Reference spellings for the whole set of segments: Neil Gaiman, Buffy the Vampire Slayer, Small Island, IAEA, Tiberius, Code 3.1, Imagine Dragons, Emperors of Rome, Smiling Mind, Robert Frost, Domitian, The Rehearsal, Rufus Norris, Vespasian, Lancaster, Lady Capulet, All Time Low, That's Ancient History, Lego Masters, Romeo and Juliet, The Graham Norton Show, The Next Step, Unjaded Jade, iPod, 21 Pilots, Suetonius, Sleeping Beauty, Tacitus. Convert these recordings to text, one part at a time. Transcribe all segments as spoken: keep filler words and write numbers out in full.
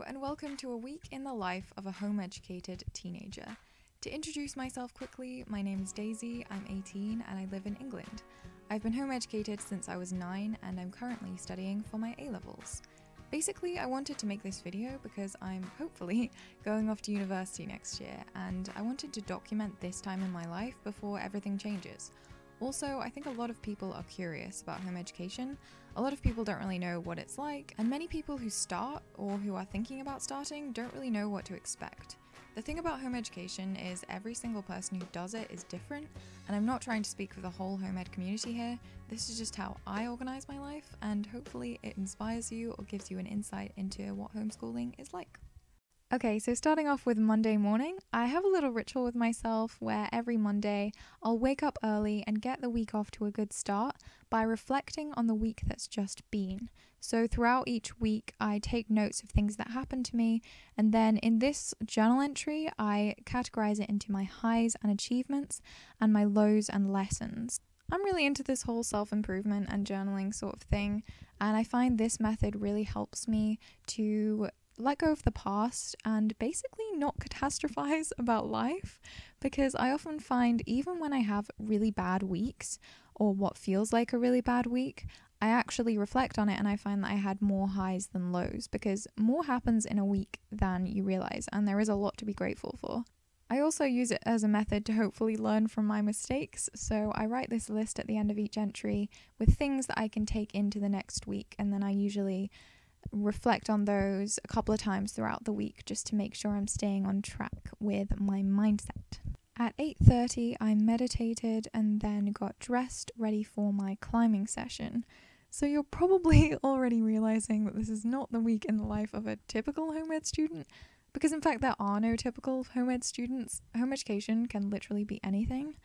Hello, and welcome to a week in the life of a home-educated teenager. To introduce myself quickly, my name is Daisy, I'm eighteen, and I live in England. I've been home-educated since I was nine, and I'm currently studying for my A levels. Basically, I wanted to make this video because I'm hopefully going off to university next year, and I wanted to document this time in my life before everything changes. Also, I think a lot of people are curious about home education. A lot of people don't really know what it's like, and many people who start or who are thinking about starting don't really know what to expect. The thing about home education is every single person who does it is different, and I'm not trying to speak for the whole home ed community here. This is just how I organize my life, and hopefully it inspires you or gives you an insight into what homeschooling is like. Okay, so starting off with Monday morning, I have a little ritual with myself where every Monday I'll wake up early and get the week off to a good start by reflecting on the week that's just been. So throughout each week, I take notes of things that happened to me, and then in this journal entry, I categorize it into my highs and achievements and my lows and lessons. I'm really into this whole self-improvement and journaling sort of thing, and I find this method really helps me to let go of the past and basically not catastrophize about life, because I often find even when I have really bad weeks or what feels like a really bad week, I actually reflect on it and I find that I had more highs than lows, because more happens in a week than you realize, and there is a lot to be grateful for. I also use it as a method to hopefully learn from my mistakes, so I write this list at the end of each entry with things that I can take into the next week, and then I usually reflect on those a couple of times throughout the week just to make sure I'm staying on track with my mindset. At eight thirty I meditated and then got dressed ready for my climbing session. So you're probably already realizing that this is not the week in the life of a typical home ed student, because in fact there are no typical home ed students. Home education can literally be anything.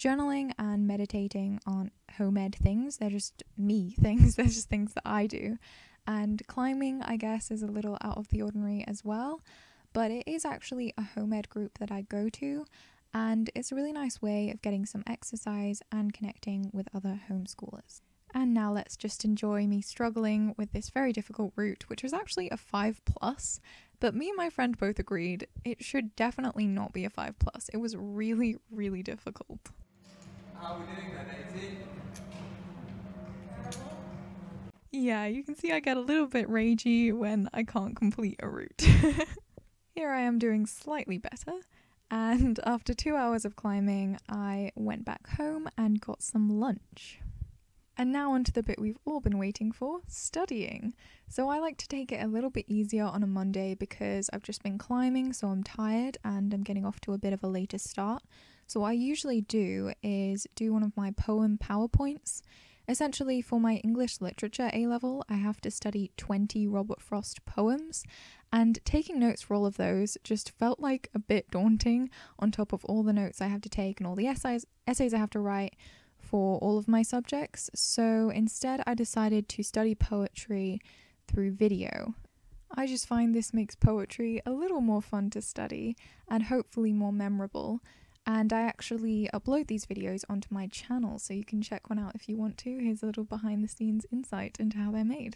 Journaling and meditating aren't home ed things, they're just me things, they're just things that I do. And climbing, I guess, is a little out of the ordinary as well, but it is actually a home ed group that I go to, and it's a really nice way of getting some exercise and connecting with other homeschoolers. And now let's just enjoy me struggling with this very difficult route, which was actually a five plus, but me and my friend both agreed it should definitely not be a five plus. It was really, really difficult. How are we doing there, Daisy? Yeah, you can see I get a little bit ragey when I can't complete a route. Here I am doing slightly better, and after two hours of climbing, I went back home and got some lunch. And now onto the bit we've all been waiting for, studying. So I like to take it a little bit easier on a Monday because I've just been climbing, so I'm tired and I'm getting off to a bit of a later start. So what I usually do is do one of my poem PowerPoints. Essentially, for my English literature A level, I have to study twenty Robert Frost poems, and taking notes for all of those just felt like a bit daunting on top of all the notes I have to take and all the essays, essays I have to write for all of my subjects. So instead, I decided to study poetry through video. I just find this makes poetry a little more fun to study and hopefully more memorable. And I actually upload these videos onto my channel, so you can check one out if you want to. Here's a little behind the scenes insight into how they're made.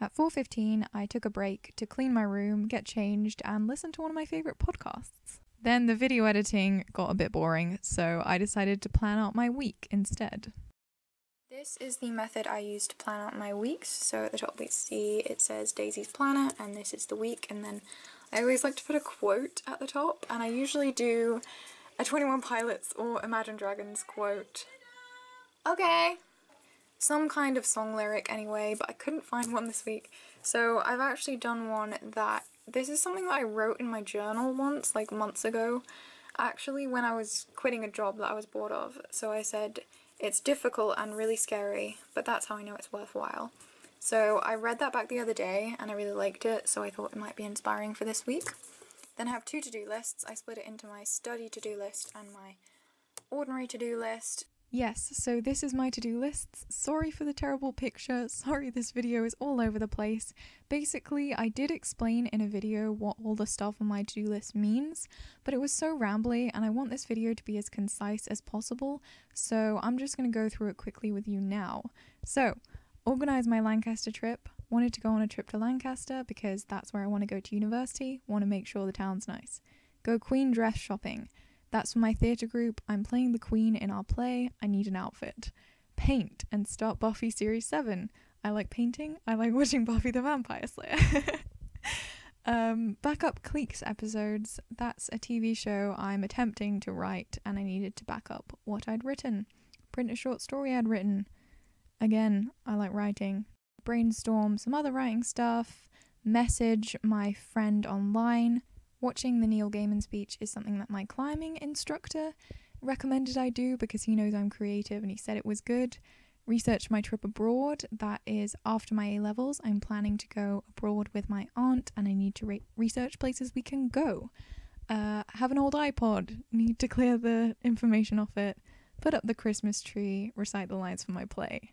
At four fifteen, I took a break to clean my room, get changed, and listen to one of my favourite podcasts. Then the video editing got a bit boring, so I decided to plan out my week instead. This is the method I use to plan out my weeks. So at the top we see it says Daisy's Planner, and this is the week, and then I always like to put a quote at the top, and I usually do a twenty-one Pilots or Imagine Dragons quote. Okay! Some kind of song lyric anyway, but I couldn't find one this week. So I've actually done one that, this is something that I wrote in my journal once, like months ago, actually when I was quitting a job that I was bored of. So I said, it's difficult and really scary, but that's how I know it's worthwhile. So I read that back the other day and I really liked it, so I thought it might be inspiring for this week. Then I have two to-do lists. I split it into my study to-do list and my ordinary to-do list. Yes, so this is my to-do lists. Sorry for the terrible picture. Sorry this video is all over the place. Basically, I did explain in a video what all the stuff on my to-do list means, but it was so rambly and I want this video to be as concise as possible, so I'm just going to go through it quickly with you now. So, organize my Lancaster trip, wanted to go on a trip to Lancaster because that's where I want to go to university, want to make sure the town's nice. Go Queen dress shopping. That's for my theatre group. I'm playing the Queen in our play. I need an outfit. Paint and start Buffy Series seven. I like painting. I like watching Buffy the Vampire Slayer. um, back up Cleek's episodes. That's a T V show I'm attempting to write and I needed to back up what I'd written. Print a short story I'd written. Again, I like writing. Brainstorm some other writing stuff. Message my friend online. Watching the Neil Gaiman speech is something that my climbing instructor recommended I do because he knows I'm creative and he said it was good. Research my trip abroad. That is after my A levels. I'm planning to go abroad with my aunt and I need to re- research places we can go. Uh, have an old iPod. Need to clear the information off it. Put up the Christmas tree. Recite the lines for my play.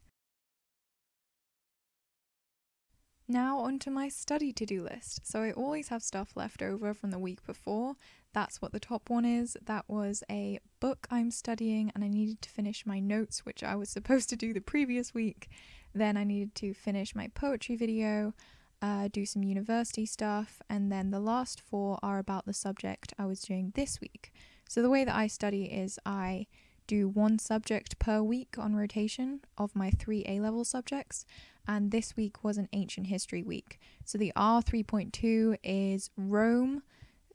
Now onto my study to-do list. So I always have stuff left over from the week before. That's what the top one is. That was a book I'm studying and I needed to finish my notes, which I was supposed to do the previous week. Then I needed to finish my poetry video, uh, do some university stuff, and then the last four are about the subject I was doing this week. So the way that I study is I do one subject per week on rotation of my three A-level subjects, and this week was an ancient history week. So the R three point two is Rome,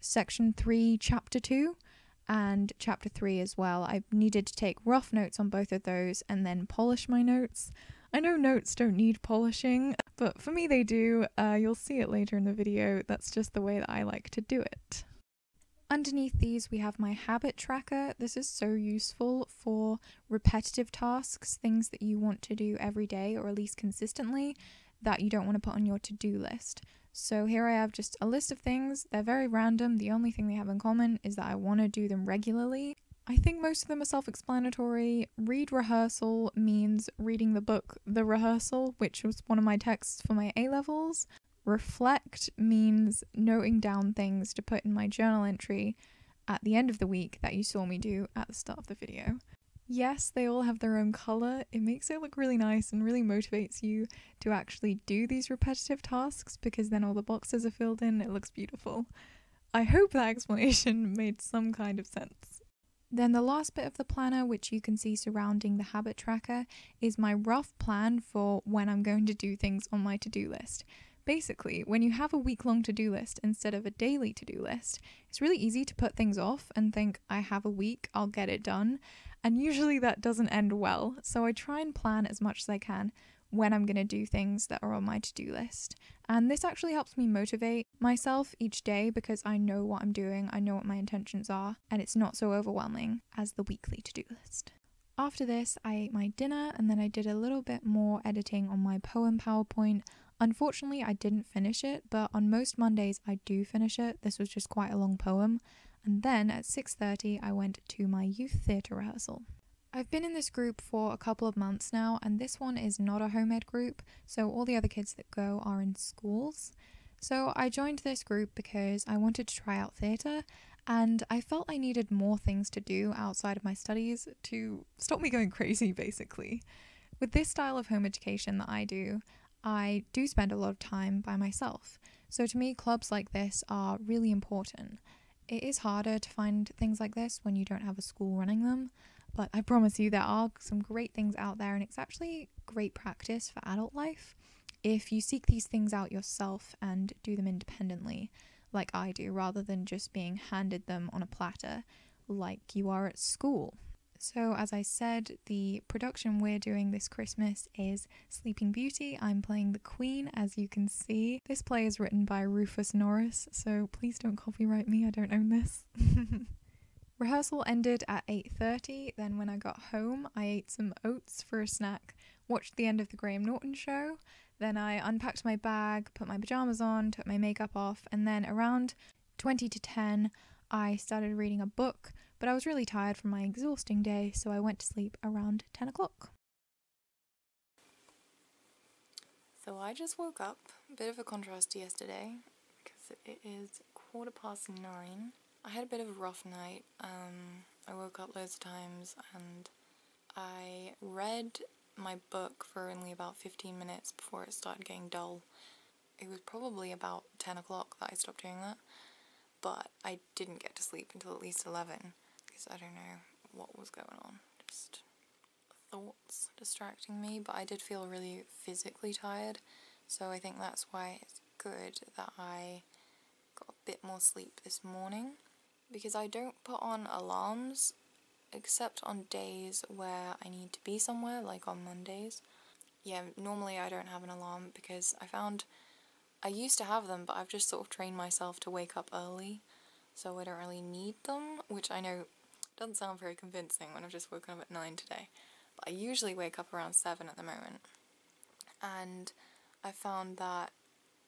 section three, chapter two, and chapter three as well. I needed to take rough notes on both of those and then polish my notes. I know notes don't need polishing, but for me they do. Uh, you'll see it later in the video. That's just the way that I like to do it. Underneath these we have my habit tracker. This is so useful for repetitive tasks, things that you want to do every day or at least consistently that you don't want to put on your to-do list. So here I have just a list of things. They're very random. The only thing they have in common is that I want to do them regularly. I think most of them are self-explanatory. Read Rehearsal means reading the book The Rehearsal, which was one of my texts for my A-levels. Reflect means noting down things to put in my journal entry at the end of the week that you saw me do at the start of the video. Yes, they all have their own colour. It makes it look really nice and really motivates you to actually do these repetitive tasks because then all the boxes are filled in. It looks beautiful. I hope that explanation made some kind of sense. Then the last bit of the planner, which you can see surrounding the habit tracker, is my rough plan for when I'm going to do things on my to-do list. Basically, when you have a week-long to-do list instead of a daily to-do list, it's really easy to put things off and think, I have a week, I'll get it done, and usually that doesn't end well, so I try and plan as much as I can when I'm going to do things that are on my to-do list, and this actually helps me motivate myself each day because I know what I'm doing, I know what my intentions are, and it's not so overwhelming as the weekly to-do list. After this, I ate my dinner and then I did a little bit more editing on my poem PowerPoint. Unfortunately, I didn't finish it, but on most Mondays I do finish it. This was just quite a long poem. And then at six thirty I went to my youth theatre rehearsal. I've been in this group for a couple of months now, and this one is not a home ed group, so all the other kids that go are in schools. So I joined this group because I wanted to try out theatre, and I felt I needed more things to do outside of my studies to stop me going crazy, basically. With this style of home education that I do, I do spend a lot of time by myself, so to me clubs like this are really important. It is harder to find things like this when you don't have a school running them, but I promise you there are some great things out there, and it's actually great practice for adult life if you seek these things out yourself and do them independently like I do, rather than just being handed them on a platter like you are at school. So as I said, the production we're doing this Christmas is Sleeping Beauty. I'm playing the Queen, as you can see. This play is written by Rufus Norris, so please don't copyright me, I don't own this. Rehearsal ended at eight thirty, then when I got home I ate some oats for a snack, watched the end of The Graham Norton Show, then I unpacked my bag, put my pyjamas on, took my makeup off, and then around twenty to ten I started reading a book, but I was really tired from my exhausting day, so I went to sleep around ten o'clock. So I just woke up, a bit of a contrast to yesterday, because it is quarter past nine. I had a bit of a rough night, um, I woke up loads of times and I read my book for only about fifteen minutes before it started getting dull. It was probably about ten o'clock that I stopped doing that, but I didn't get to sleep until at least eleven, because I don't know what was going on. Just thoughts distracting me, but I did feel really physically tired, so I think that's why it's good that I got a bit more sleep this morning, because I don't put on alarms except on days where I need to be somewhere, like on Mondays. Yeah, normally I don't have an alarm because I found I used to have them, but I've just sort of trained myself to wake up early, so I don't really need them, which I know doesn't sound very convincing when I've just woken up at nine today, but I usually wake up around seven at the moment, and I found that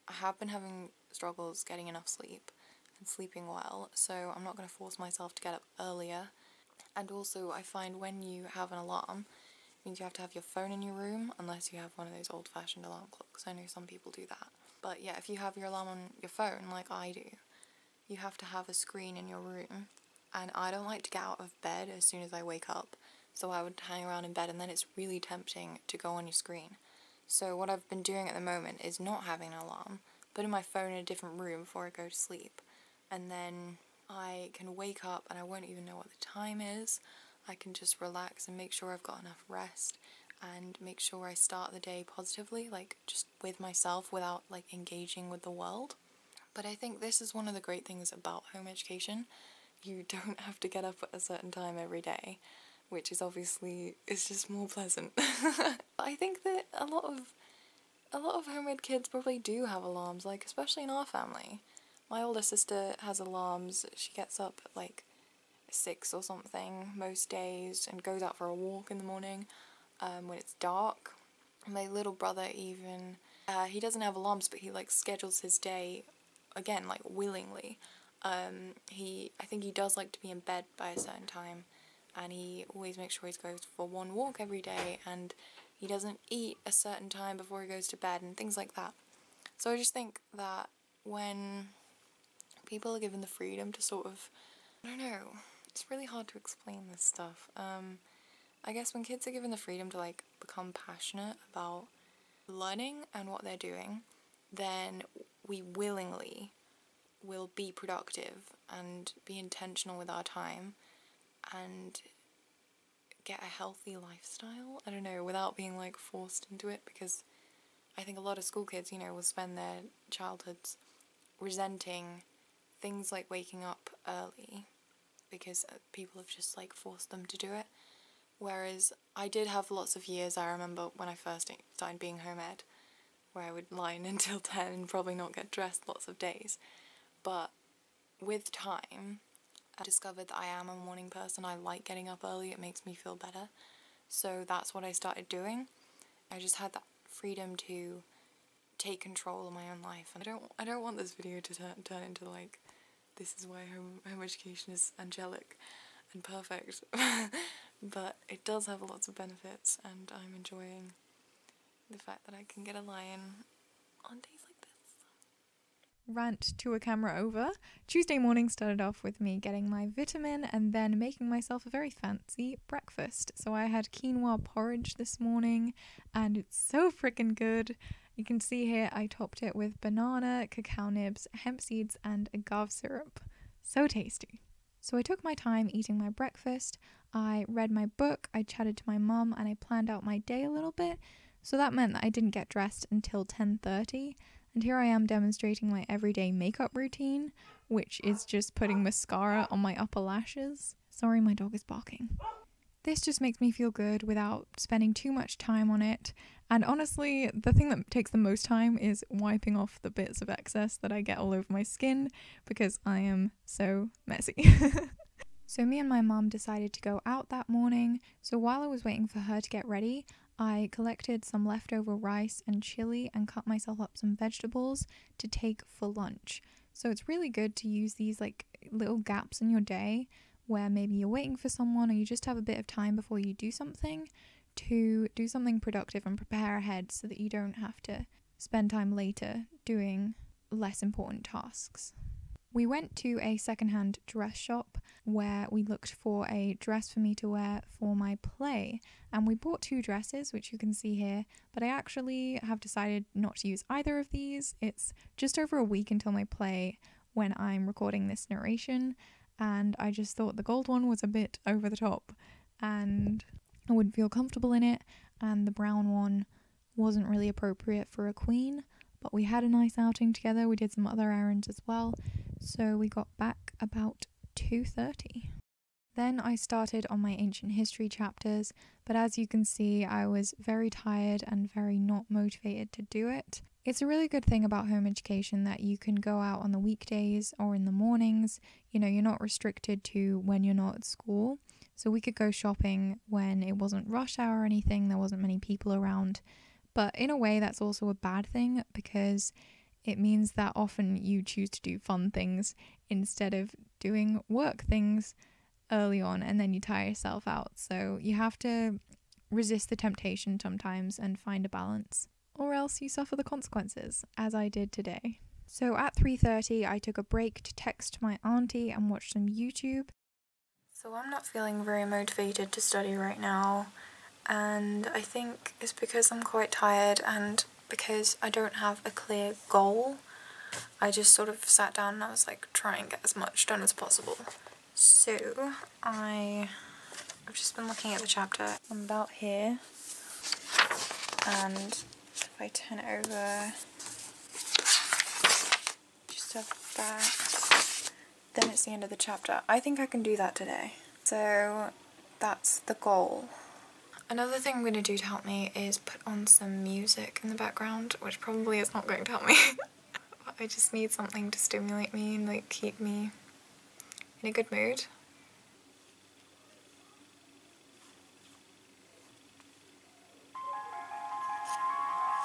I have been having struggles getting enough sleep and sleeping well, so I'm not going to force myself to get up earlier. And also I find when you have an alarm, it means you have to have your phone in your room, unless you have one of those old-fashioned alarm clocks. I know some people do that. But yeah, if you have your alarm on your phone, like I do, you have to have a screen in your room. And I don't like to get out of bed as soon as I wake up, so I would hang around in bed, and then it's really tempting to go on your screen. So what I've been doing at the moment is not having an alarm, putting my phone in a different room before I go to sleep, and then I can wake up and I won't even know what the time is. I can just relax and make sure I've got enough rest and make sure I start the day positively, like just with myself without like engaging with the world. But I think this is one of the great things about home education. You don't have to get up at a certain time every day, which is obviously, it's just more pleasant. I think that a lot of a lot of home ed kids probably do have alarms, like especially in our family. My older sister has alarms. She gets up at like six or something most days and goes out for a walk in the morning um, when it's dark. My little brother even, uh, he doesn't have alarms, but he like schedules his day, again, like willingly. Um, he, I think he does like to be in bed by a certain time, and he always makes sure he goes for one walk every day, and he doesn't eat a certain time before he goes to bed and things like that. So I just think that when people are given the freedom to sort of, I don't know, it's really hard to explain this stuff. Um, I guess when kids are given the freedom to like become passionate about learning and what they're doing, then we willingly will be productive and be intentional with our time and get a healthy lifestyle, I don't know, without being like forced into it, because I think a lot of school kids, you know, will spend their childhoods resenting things like waking up early because people have just like forced them to do it. Whereas I did have lots of years, I remember when I first started being home ed, where I would lie in until ten and probably not get dressed lots of days. But with time I discovered that I am a morning person. I like getting up early, it makes me feel better, so that's what I started doing. I just had that freedom to take control of my own life, and I don't I don't want this video to turn, turn into like, this is why home, home education is angelic and perfect. But it does have lots of benefits, and I'm enjoying the fact that I can get a lie in on days like this. Rant to a camera over. Tuesday morning started off with me getting my vitamin and then making myself a very fancy breakfast. So I had quinoa porridge this morning, and it's so freaking good. You can see here I topped it with banana, cacao nibs, hemp seeds and agave syrup. So tasty. So I took my time eating my breakfast, I read my book, I chatted to my mum, and I planned out my day a little bit. So that meant that I didn't get dressed until ten thirty. And here I am demonstrating my everyday makeup routine, which is just putting mascara on my upper lashes. Sorry, my dog is barking. This just makes me feel good without spending too much time on it. And honestly, the thing that takes the most time is wiping off the bits of excess that I get all over my skin, because I am so messy. So me and my mum decided to go out that morning. So while I was waiting for her to get ready, I collected some leftover rice and chili and cut myself up some vegetables to take for lunch. So it's really good to use these like little gaps in your day where maybe you're waiting for someone or you just have a bit of time before you do something, to do something productive and prepare ahead so that you don't have to spend time later doing less important tasks. We went to a secondhand dress shop where we looked for a dress for me to wear for my play, and we bought two dresses, which you can see here, but I actually have decided not to use either of these. It's just over a week until my play when I'm recording this narration, and I just thought the gold one was a bit over the top and I wouldn't feel comfortable in it, and the brown one wasn't really appropriate for a queen. But we had a nice outing together, we did some other errands as well, so we got back about two thirty. Then I started on my ancient history chapters, but as you can see I was very tired and very not motivated to do it. It's a really good thing about home education that you can go out on the weekdays or in the mornings, you know, you're not restricted to when you're not at school, so we could go shopping when it wasn't rush hour or anything, there wasn't many people around. But in a way, that's also a bad thing because it means that often you choose to do fun things instead of doing work things early on, and then you tire yourself out. So you have to resist the temptation sometimes and find a balance, or else you suffer the consequences, as I did today. So at three thirty, I took a break to text my auntie and watch some YouTube. So I'm not feeling very motivated to study right now. And I think it's because I'm quite tired and because I don't have a clear goal. I just sort of sat down and I was like, try and get as much done as possible. So I, I've just been looking at the chapter. I'm about here, and if I turn it over just stuff back, then it's the end of the chapter. I think I can do that today. So that's the goal. Another thing I'm going to do to help me is put on some music in the background, which probably is not going to help me. But I just need something to stimulate me and like keep me in a good mood.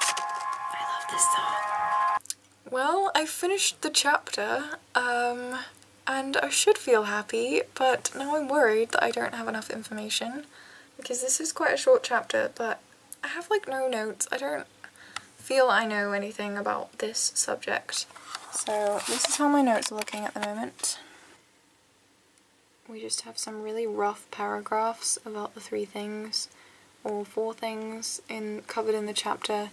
I love this song. Well, I finished the chapter, um, and I should feel happy, but now I'm worried that I don't have enough information. Because this is quite a short chapter, but I have like no notes. I don't feel I know anything about this subject. So this is how my notes are looking at the moment. We just have some really rough paragraphs about the three things, or four things in covered in the chapter.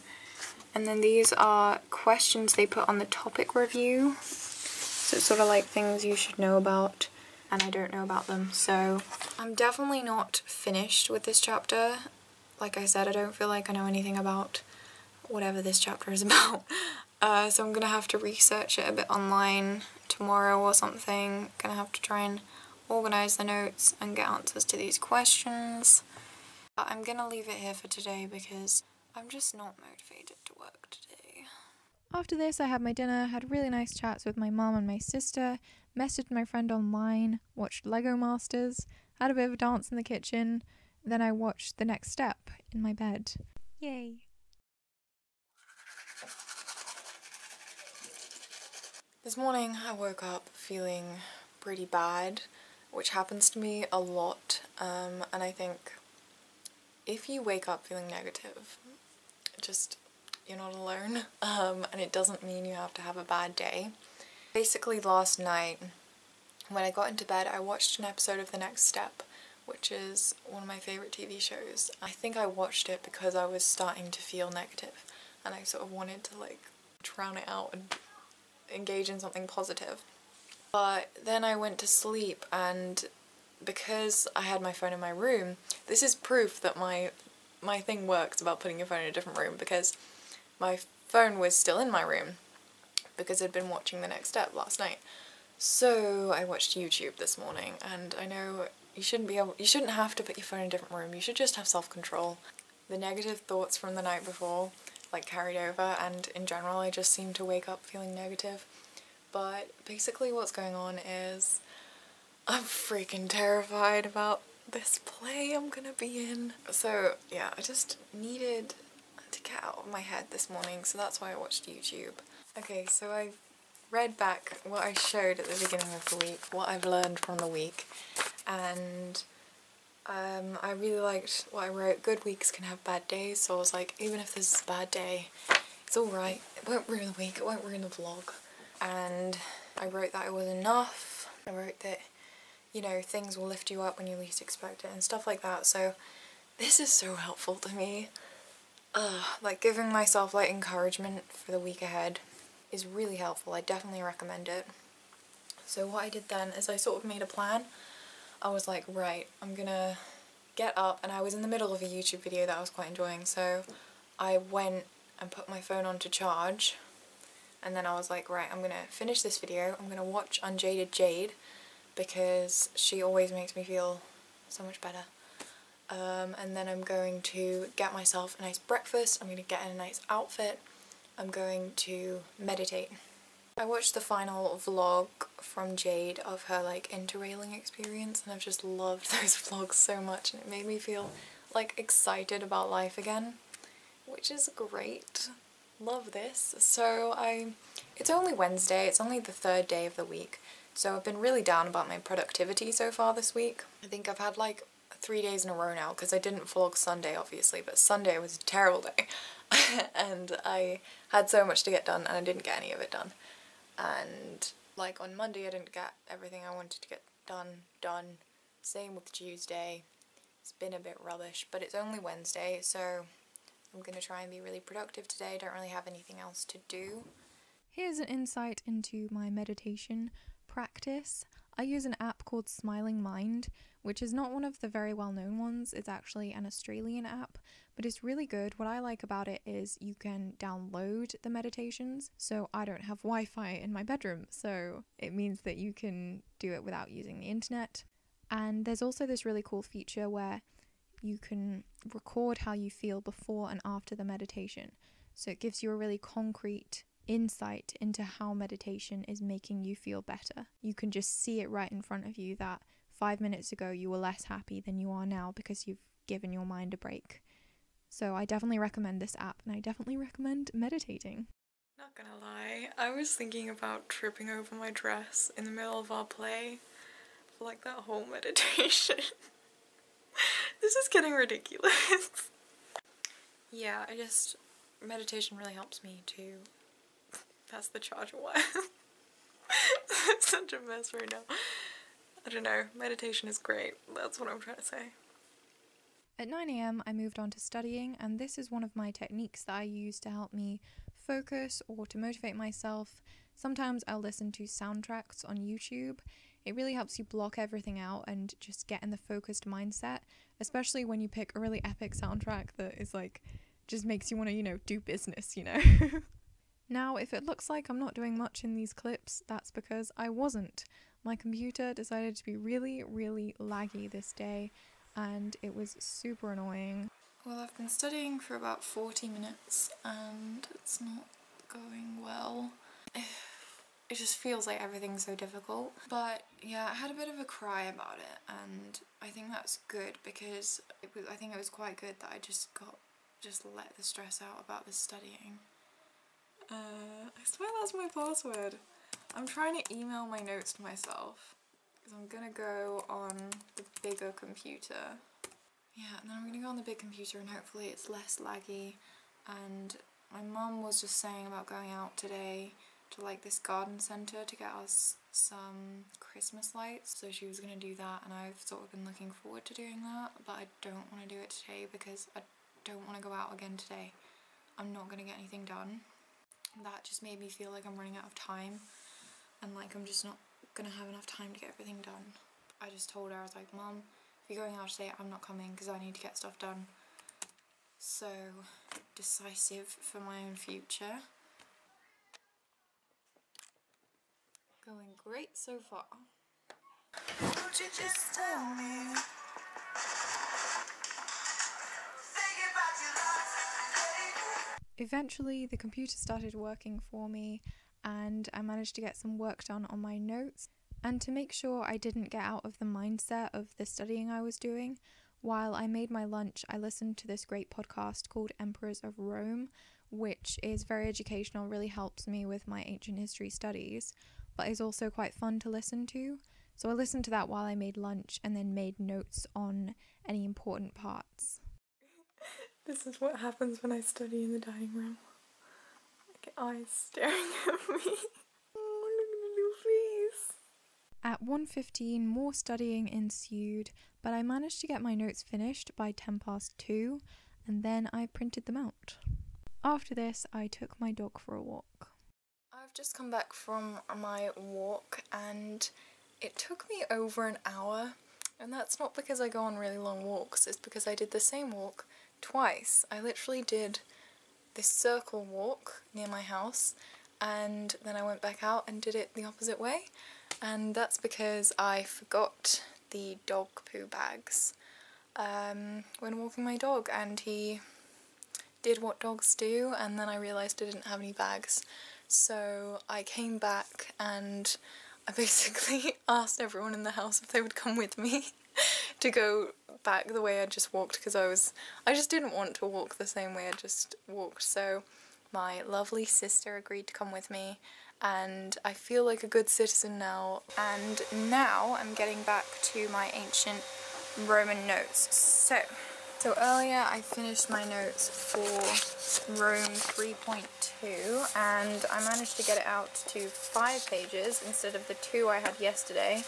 And then these are questions they put on the topic review. So it's sort of like things you should know about. And I don't know about them, so I'm definitely not finished with this chapter. Like I said, I don't feel like I know anything about whatever this chapter is about, uh, so I'm gonna have to research it a bit online tomorrow or something. Gonna have to try and organize the notes and get answers to these questions. But I'm gonna leave it here for today because I'm just not motivated to work today. After this, I had my dinner, had really nice chats with my mum and my sister, messaged my friend online, watched Lego Masters, had a bit of a dance in the kitchen, then I watched The Next Step in my bed. Yay! This morning I woke up feeling pretty bad, which happens to me a lot, um, and I think if you wake up feeling negative, just you're not alone, um, and it doesn't mean you have to have a bad day. Basically last night, when I got into bed, I watched an episode of The Next Step, which is one of my favourite T V shows. I think I watched it because I was starting to feel negative, and I sort of wanted to like drown it out and engage in something positive. But then I went to sleep, and because I had my phone in my room, this is proof that my, my thing works about putting your phone in a different room, because my phone was still in my room because I'd been watching The Next Step last night. So I watched YouTube this morning, and I know you shouldn't be able, you shouldn't have to put your phone in a different room, you should just have self-control. The negative thoughts from the night before like carried over, and in general I just seem to wake up feeling negative. But basically what's going on is I'm freaking terrified about this play I'm gonna be in. So yeah, I just needed to get out of my head this morning, so that's why I watched YouTube. Okay, so I've read back what I showed at the beginning of the week, what I've learned from the week, and um, I really liked what I wrote. Good weeks can have bad days, so I was like, even if this is a bad day, it's alright, it won't ruin the week, it won't ruin the vlog. And I wrote that it was enough. I wrote that, you know, things will lift you up when you least expect it and stuff like that. So this is so helpful to me. Ugh, like giving myself like encouragement for the week ahead is really helpful. I definitely recommend it. So what I did then is I sort of made a plan. I was like, right, I'm gonna get up, and I was in the middle of a YouTube video that I was quite enjoying, so I went and put my phone on to charge, and then I was like, right, I'm gonna finish this video, I'm gonna watch Unjaded Jade, because she always makes me feel so much better. Um, and then I'm going to get myself a nice breakfast, I'm gonna get in a nice outfit, I'm going to meditate. I watched the final vlog from Jade of her like interrailing experience, and I've just loved those vlogs so much, and it made me feel like excited about life again, which is great. Love this. So I, it's only Wednesday, it's only the third day of the week, so I've been really down about my productivity so far this week. I think I've had like three days in a row now, because I didn't vlog Sunday obviously, but Sunday was a terrible day and I had so much to get done and I didn't get any of it done. And like on Monday I didn't get everything I wanted to get done done. Same with Tuesday. It's been a bit rubbish, but it's only Wednesday, so I'm gonna try and be really productive today. I don't really have anything else to do. Here's an insight into my meditation practice. I use an app called Smiling Mind, which is not one of the very well-known ones. It's actually an Australian app, but it's really good. What I like about it is you can download the meditations. So I don't have Wi-Fi in my bedroom, so it means that you can do it without using the internet. And there's also this really cool feature where you can record how you feel before and after the meditation. So it gives you a really concrete insight into how meditation is making you feel better. You can just see it right in front of you that five minutes ago you were less happy than you are now because you've given your mind a break. So I definitely recommend this app, and I definitely recommend meditating. Not gonna lie, I was thinking about tripping over my dress in the middle of our play for like that whole meditation. This is getting ridiculous. Yeah, I just, meditation really helps me to, that's the charger wire. It's such a mess right now. I don't know, meditation is great, that's what I'm trying to say. At nine a m I moved on to studying, and this is one of my techniques that I use to help me focus or to motivate myself. Sometimes I'll listen to soundtracks on YouTube. It really helps you block everything out and just get in the focused mindset, especially when you pick a really epic soundtrack that is like, just makes you want to, you know, do business, you know. Now, if it looks like I'm not doing much in these clips, that's because I wasn't. My computer decided to be really, really laggy this day, and it was super annoying. Well, I've been studying for about forty minutes, and it's not going well. It just feels like everything's so difficult. But yeah, I had a bit of a cry about it, and I think that's good, because it was, I think it was quite good that I just got, just let the stress out about the studying. Uh, I swear that's my password. I'm trying to email my notes to myself, because I'm gonna go on the bigger computer. Yeah, and then I'm gonna go on the big computer, and hopefully it's less laggy. And my mum was just saying about going out today to like this garden centre to get us some Christmas lights, so she was gonna do that, and I've sort of been looking forward to doing that, but I don't want to do it today because I don't want to go out again today. I'm not gonna get anything done. That just made me feel like I'm running out of time, and like I'm just not gonna have enough time to get everything done. I just told her, I was like, Mum, if you're going out today, I'm not coming because I need to get stuff done. So decisive for my own future. Going great so far. Don't you just tell me? Eventually the computer started working for me, and I managed to get some work done on my notes. And to make sure I didn't get out of the mindset of the studying I was doing, while I made my lunch, I listened to this great podcast called Emperors of Rome, which is very educational, really helps me with my ancient history studies, but is also quite fun to listen to. So I listened to that while I made lunch, and then made notes on any important parts. This is what happens when I study in the dining room. I get eyes staring at me. Oh, look at the little feet. At one fifteen, more studying ensued, but I managed to get my notes finished by ten past two, and then I printed them out. After this, I took my dog for a walk. I've just come back from my walk, and it took me over an hour, and that's not because I go on really long walks, it's because I did the same walk twice. I literally did this circle walk near my house, and then I went back out and did it the opposite way, and that's because I forgot the dog poo bags um, when walking my dog, and he did what dogs do, and then I realised I didn't have any bags, so I came back and I basically asked everyone in the house if they would come with me to go back the way I just walked, because I was I just didn't want to walk the same way I just walked, so my lovely sister agreed to come with me, and I feel like a good citizen now. And now I'm getting back to my ancient Roman notes. So, so earlier I finished my notes for Rome three point two, and I managed to get it out to five pages instead of the two I had yesterday,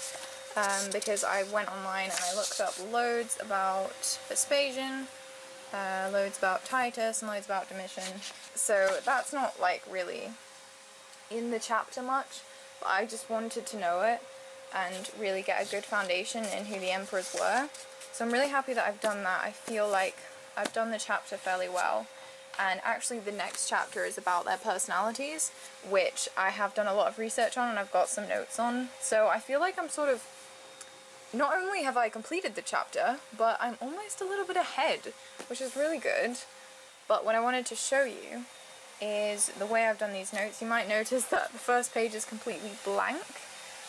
um, because I went online and I looked up loads about Vespasian, Uh, loads about Titus and loads about Domitian, so that's not like really in the chapter much, but I just wanted to know it and really get a good foundation in who the emperors were, so I'm really happy that I've done that. I feel like I've done the chapter fairly well, and actually the next chapter is about their personalities, which I have done a lot of research on and I've got some notes on, so I feel like I'm sort of, not only have I completed the chapter, but I'm almost a little bit ahead, which is really good. But what I wanted to show you is the way I've done these notes. You might notice that the first page is completely blank,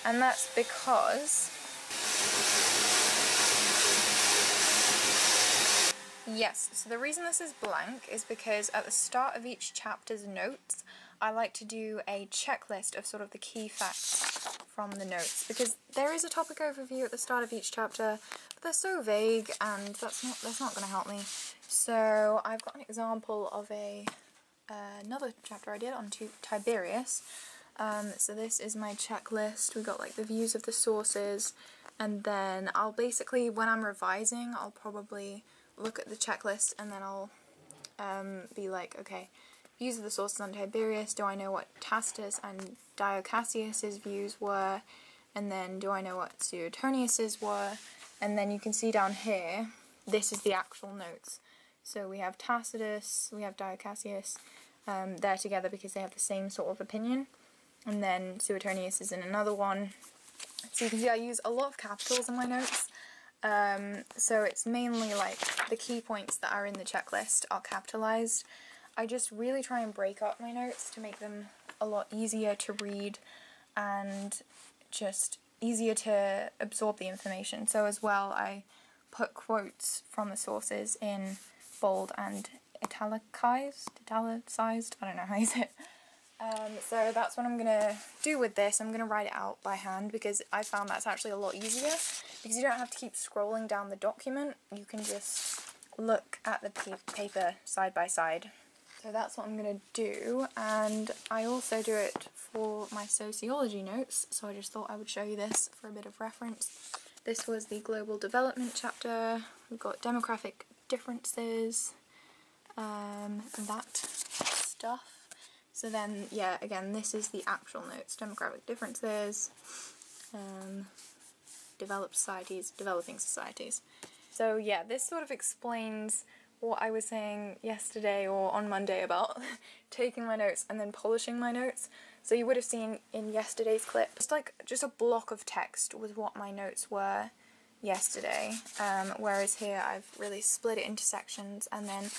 and that's because... Yes, so the reason this is blank is because at the start of each chapter's notes, I like to do a checklist of sort of the key facts from the notes, because there is a topic overview at the start of each chapter, but they're so vague and that's not that's not going to help me. So I've got an example of a uh, another chapter I did on Tiberius. Um, so this is my checklist. We got like the views of the sources, and then I'll basically, when I'm revising, I'll probably look at the checklist and then I'll um, be like, okay, views of the sources on Tiberius, do I know what Tacitus and Dio Cassius's views were, and then do I know what Suetonius's were, and then you can see down here, this is the actual notes. So we have Tacitus, we have Dio Cassius, um, they're together because they have the same sort of opinion, and then Suetonius is in another one. So you can see I use a lot of capitals in my notes, um, so it's mainly like the key points that are in the checklist are capitalized. I just really try and break up my notes to make them a lot easier to read and just easier to absorb the information. So as well, I put quotes from the sources in bold and italicized, italicized, I don't know how you say it. Um, so that's what I'm going to do with this. I'm going to write it out by hand because I found that's actually a lot easier, because you don't have to keep scrolling down the document. You can just look at the paper side by side. So that's what I'm going to do, and I also do it for my sociology notes, so I just thought I would show you this for a bit of reference. This was the global development chapter. We've got demographic differences, um, and that stuff. So then, yeah, again, this is the actual notes, demographic differences, um, developed societies, developing societies. So yeah, this sort of explains what I was saying yesterday or on Monday about taking my notes and then polishing my notes. So you would have seen in yesterday's clip, just like just a block of text with what my notes were yesterday, um, whereas here I've really split it into sections, and then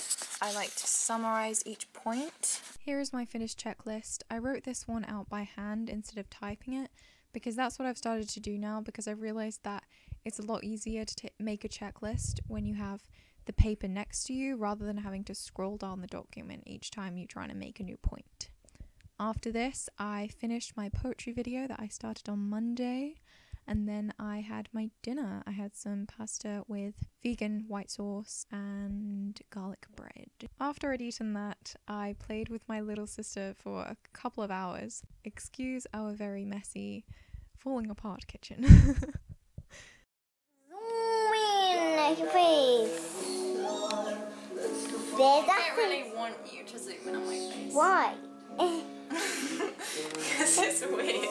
I like to summarize each point. Here is my finished checklist. I wrote this one out by hand instead of typing it, because that's what I've started to do now, because I've realized that it's a lot easier to t make a checklist when you have the paper next to you rather than having to scroll down the document each time you're trying to make a new point. After this, I finished my poetry video that I started on Monday, and then I had my dinner. I had some pasta with vegan white sauce and garlic bread. After I'd eaten that, I played with my little sister for a couple of hours. Excuse our very messy falling apart kitchen. Zoom in, please. There's I don't really want you to zoom in on my face. Why? Because it's weird.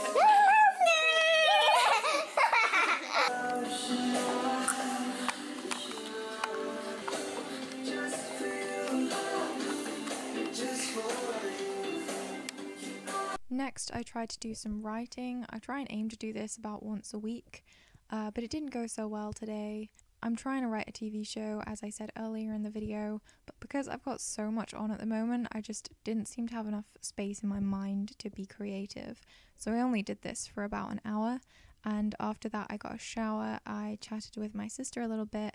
Next, I tried to do some writing. I try and aim to do this about once a week, uh, but it didn't go so well today. I'm trying to write a T V show, as I said earlier in the video, but because I've got so much on at the moment, I just didn't seem to have enough space in my mind to be creative. So I only did this for about an hour, and after that I got a shower, I chatted with my sister a little bit,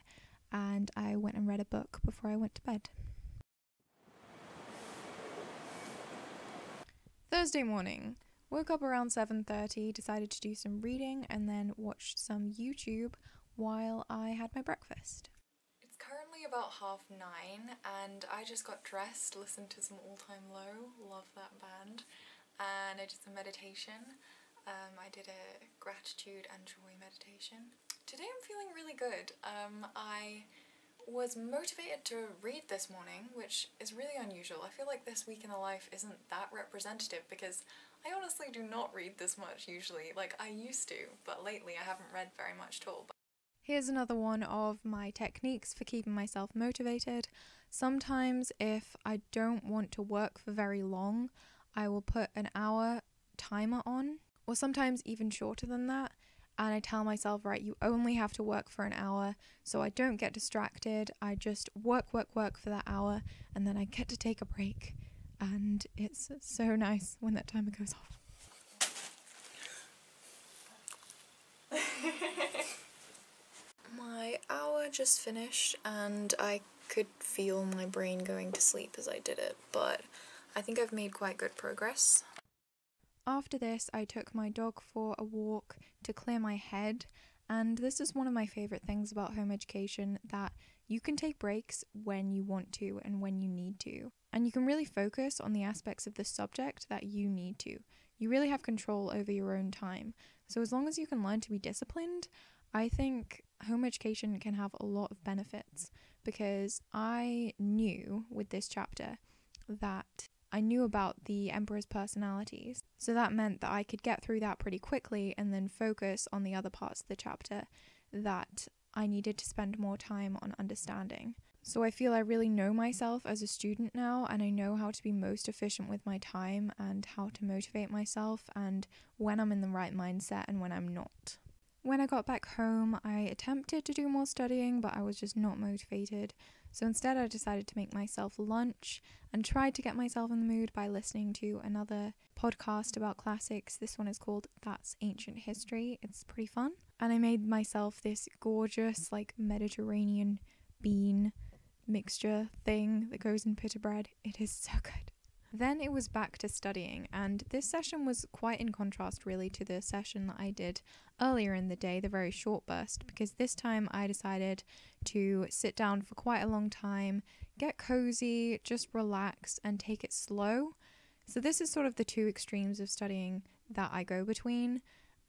and I went and read a book before I went to bed. Thursday morning, woke up around seven thirty, decided to do some reading and then watched some YouTube while I had my breakfast. It's currently about half nine and I just got dressed, listened to some All Time Low, love that band, and I did some meditation. Um, I did a gratitude and joy meditation. Today I'm feeling really good. Um, I was motivated to read this morning, which is really unusual. I feel like this week in the life isn't that representative because I honestly do not read this much usually. Like, I used to, but lately I haven't read very much at all. Here's another one of my techniques for keeping myself motivated. Sometimes if I don't want to work for very long, I will put an hour timer on, or sometimes even shorter than that. And I tell myself, right, you only have to work for an hour, so I don't get distracted. I just work, work, work for that hour, and then I get to take a break. And it's so nice when that timer goes off. My hour just finished, and I could feel my brain going to sleep as I did it, but I think I've made quite good progress. After this, I took my dog for a walk to clear my head, and this is one of my favourite things about home education, that you can take breaks when you want to and when you need to, and you can really focus on the aspects of the subject that you need to. You really have control over your own time, so as long as you can learn to be disciplined, I think home education can have a lot of benefits, because I knew with this chapter that I knew about the emperor's personalities, so that meant that I could get through that pretty quickly and then focus on the other parts of the chapter that I needed to spend more time on understanding. So I feel I really know myself as a student now, and I know how to be most efficient with my time and how to motivate myself and when I'm in the right mindset and when I'm not. When I got back home, I attempted to do more studying, but I was just not motivated. So instead I decided to make myself lunch and tried to get myself in the mood by listening to another podcast about classics. This one is called That's Ancient History. It's pretty fun. And I made myself this gorgeous like Mediterranean bean mixture thing that goes in pita bread. It is so good. Then it was back to studying, and this session was quite in contrast really to the session that I did earlier in the day, the very short burst, because this time I decided to sit down for quite a long time, get cozy, just relax and take it slow. So this is sort of the two extremes of studying that I go between,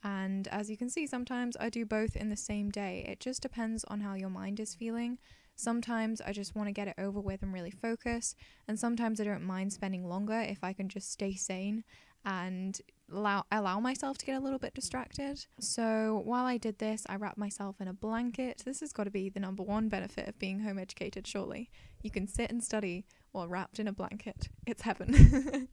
and as you can see sometimes I do both in the same day. It just depends on how your mind is feeling. Sometimes I just want to get it over with and really focus, and sometimes I don't mind spending longer if I can just stay sane and allow, allow myself to get a little bit distracted. So while I did this, I wrapped myself in a blanket. This has got to be the number one benefit of being home educated, surely. You can sit and study while wrapped in a blanket. It's heaven.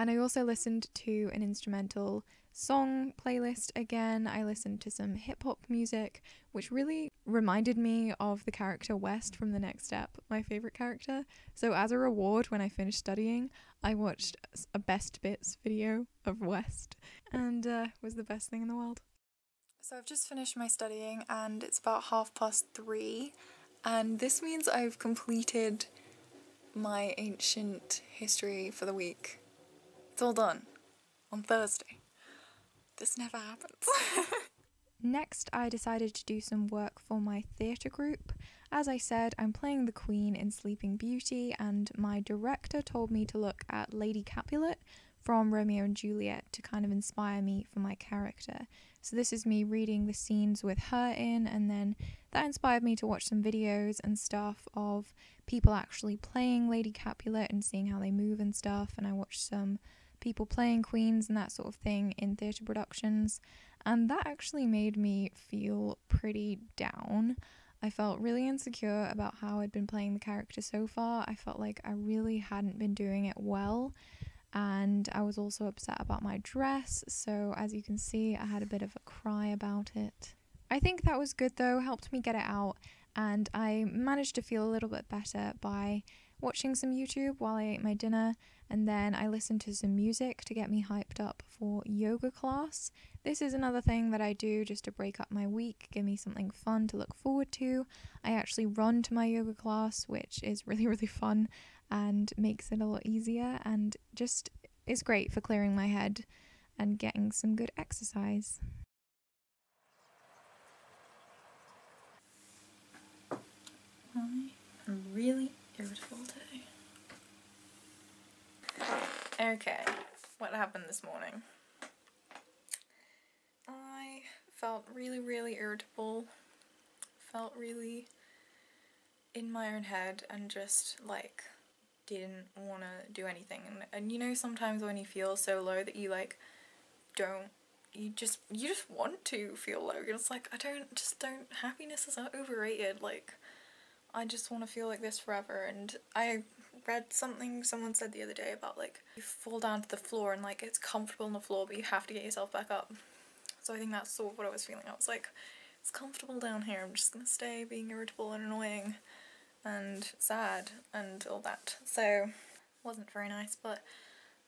And I also listened to an instrumental song playlist again. I listened to some hip-hop music, which really reminded me of the character West from The Next Step, my favourite character. So as a reward, when I finished studying, I watched a best bits video of West, and uh, it was the best thing in the world. So I've just finished my studying, and it's about half past three, and this means I've completed my ancient history for the week. It's all done on Thursday. This never happens. Next, I decided to do some work for my theatre group. As I said, I'm playing the Queen in Sleeping Beauty, and my director told me to look at Lady Capulet from Romeo and Juliet to kind of inspire me for my character. So this is me reading the scenes with her in, and then that inspired me to watch some videos and stuff of people actually playing Lady Capulet and seeing how they move and stuff, and I watched some people playing queens and that sort of thing in theatre productions, and that actually made me feel pretty down. I felt really insecure about how I'd been playing the character so far. I felt like I really hadn't been doing it well, and I was also upset about my dress, so as you can see, I had a bit of a cry about it. I think that was good though, helped me get it out, and I managed to feel a little bit better by watching some YouTube while I ate my dinner, and then I listened to some music to get me hyped up for yoga class. This is another thing that I do just to break up my week, give me something fun to look forward to. I actually run to my yoga class, which is really, really fun and makes it a lot easier and just is great for clearing my head and getting some good exercise. I am really irritable today. Okay, what happened this morning? I felt really, really irritable, felt really in my own head and just like didn't want to do anything, and, and you know sometimes when you feel so low that you like don't, you just, you just want to feel low, you're just like I don't, just don't, happiness is overrated, like I just want to feel like this forever. And I read something someone said the other day about like you fall down to the floor and like it's comfortable on the floor but you have to get yourself back up. So I think that's sort of what I was feeling. I was like, it's comfortable down here, I'm just gonna stay being irritable and annoying and sad and all that. So wasn't very nice, but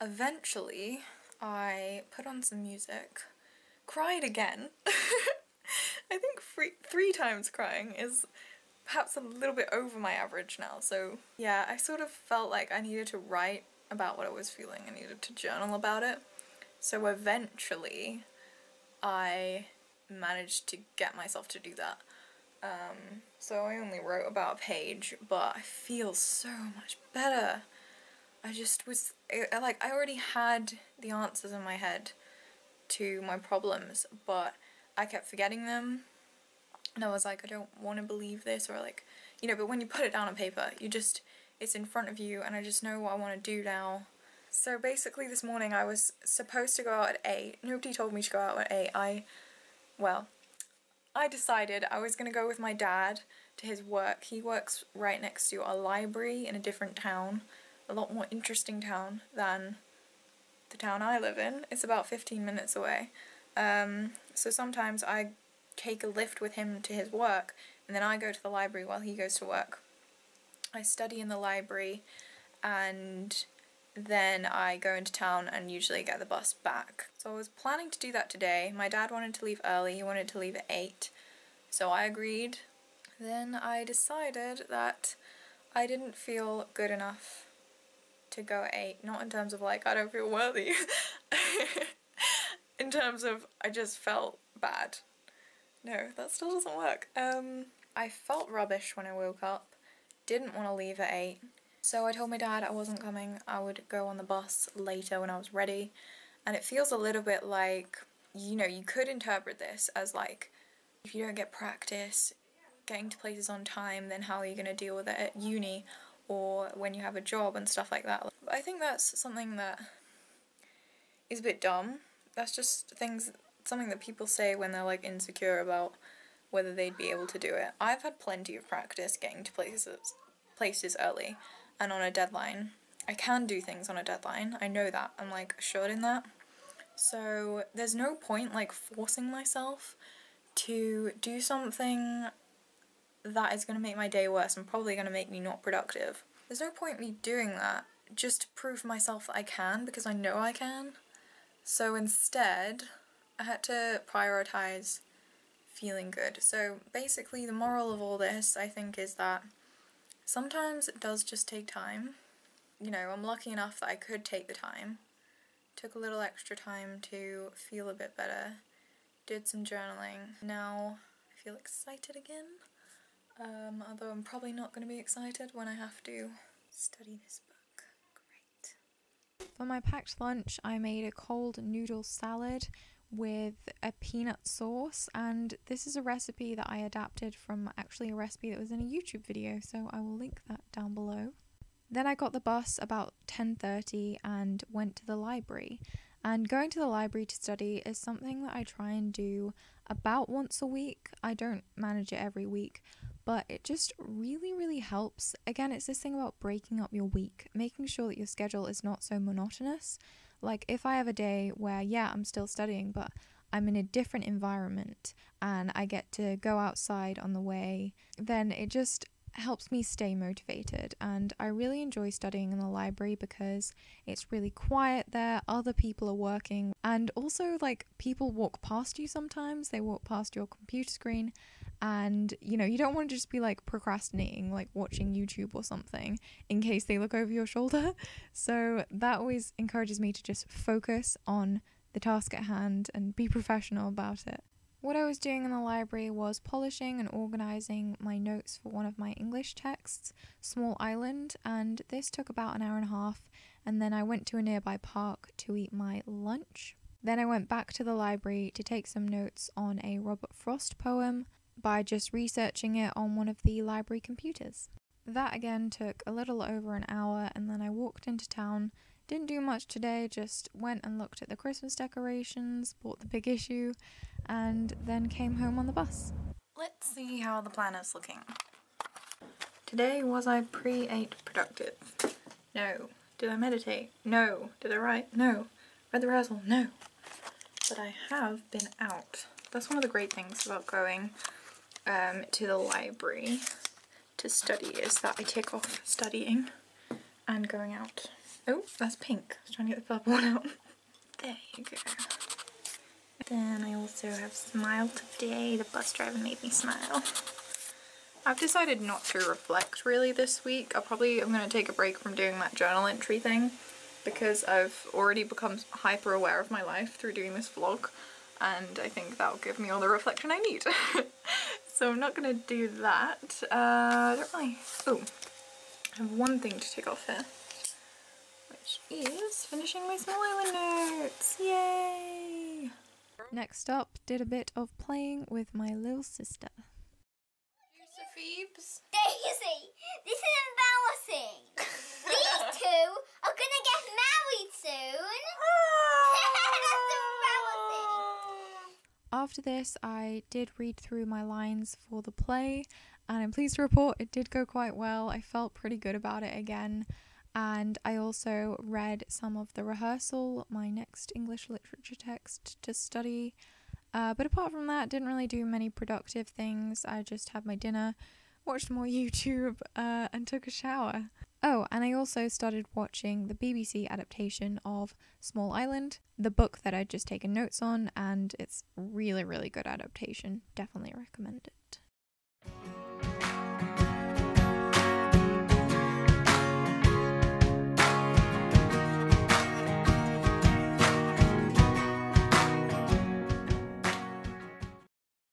eventually I put on some music, cried again. I think three, three times crying is perhaps a little bit over my average now, so yeah, I sort of felt like I needed to write about what I was feeling, I needed to journal about it, so eventually I managed to get myself to do that. Um, so I only wrote about a page, but I feel so much better. I just was, I, I, like, I already had the answers in my head to my problems, but I kept forgetting them. And I was like, I don't want to believe this, or like, you know, but when you put it down on paper, you just, it's in front of you, and I just know what I want to do now. So basically this morning I was supposed to go out at eight. Nobody told me to go out at eight. I, well, I decided I was going to go with my dad to his work. He works right next to a library in a different town, a lot more interesting town than the town I live in. It's about fifteen minutes away. Um, so sometimes I take a lift with him to his work, and then I go to the library while he goes to work. I study in the library, and then I go into town and usually get the bus back. So I was planning to do that today. My dad wanted to leave early, he wanted to leave at eight, so I agreed. Then I decided that I didn't feel good enough to go at eight, not in terms of like, I don't feel worthy, in terms of I just felt bad. No, that still doesn't work. Um, I felt rubbish when I woke up, didn't want to leave at eight, so I told my dad I wasn't coming, I would go on the bus later when I was ready, and it feels a little bit like, you know, you could interpret this as like, if you don't get practice getting to places on time, then how are you going to deal with it at uni or when you have a job and stuff like that. I think that's something that is a bit dumb. That's just things, something that people say when they're like insecure about whether they'd be able to do it. I've had plenty of practice getting to places places early and on a deadline. I can do things on a deadline, I know that, I'm like assured in that. So there's no point like forcing myself to do something that is going to make my day worse and probably going to make me not productive. There's no point me doing that just to prove myself that I can, because I know I can. So instead I had to prioritize feeling good. So basically the moral of all this, I think, is that sometimes it does just take time. You know, I'm lucky enough that I could take the time. Took a little extra time to feel a bit better. Did some journaling. Now I feel excited again. Um, although I'm probably not going to be excited when I have to study this book. For my packed lunch, I made a cold noodle salad with a peanut sauce, and this is a recipe that I adapted from actually a recipe that was in a YouTube video, so I will link that down below. Then I got the bus about ten thirty and went to the library. And going to the library to study is something that I try and do about once a week. I don't manage it every week, but it just really, really helps. Again, it's this thing about breaking up your week, making sure that your schedule is not so monotonous. Like, if I have a day where, yeah, I'm still studying, but I'm in a different environment and I get to go outside on the way, then it just helps me stay motivated. And I really enjoy studying in the library because it's really quiet there, other people are working, and also, like, people walk past you sometimes, they walk past your computer screen, and, you know, you don't want to just be, like, procrastinating, like, watching YouTube or something in case they look over your shoulder. So that always encourages me to just focus on the task at hand and be professional about it. What I was doing in the library was polishing and organising my notes for one of my English texts, Small Island, and this took about an hour and a half, and then I went to a nearby park to eat my lunch. Then I went back to the library to take some notes on a Robert Frost poem by just researching it on one of the library computers. That again took a little over an hour, and then I walked into town. Didn't do much today, just went and looked at the Christmas decorations, bought the big issue, and then came home on the bus. Let's see how the planner's looking. Today, was I pre-eight productive? No. Did I meditate? No. Did I write? No. Read The Rehearsal? No. But I have been out. That's one of the great things about going um, to the library to study, is that I tick off studying and going out. Oh, that's pink. I was trying to get the purple one out. There you go. Then I also have smiled today. The bus driver made me smile. I've decided not to reflect really this week. I probably am going to take a break from doing that journal entry thing because I've already become hyper aware of my life through doing this vlog, and I think that'll give me all the reflection I need. So I'm not going to do that. Uh, I don't really... Oh, I have one thing to take off here, which is finishing my Small Island notes. Yay! Next up, did a bit of playing with my little sister. Juicer Phoebes. Daisy, this is embarrassing. These two are gonna get married soon. That's embarrassing. After this, I did read through my lines for the play, and I'm pleased to report it did go quite well. I felt pretty good about it again. And I also read some of The Rehearsal, my next English literature text to study. Uh, but apart from that, didn't really do many productive things. I just had my dinner, watched more YouTube, uh, and took a shower. Oh, and I also started watching the B B C adaptation of Small Island, the book that I'd just taken notes on, and it's really, really good adaptation. Definitely recommend it.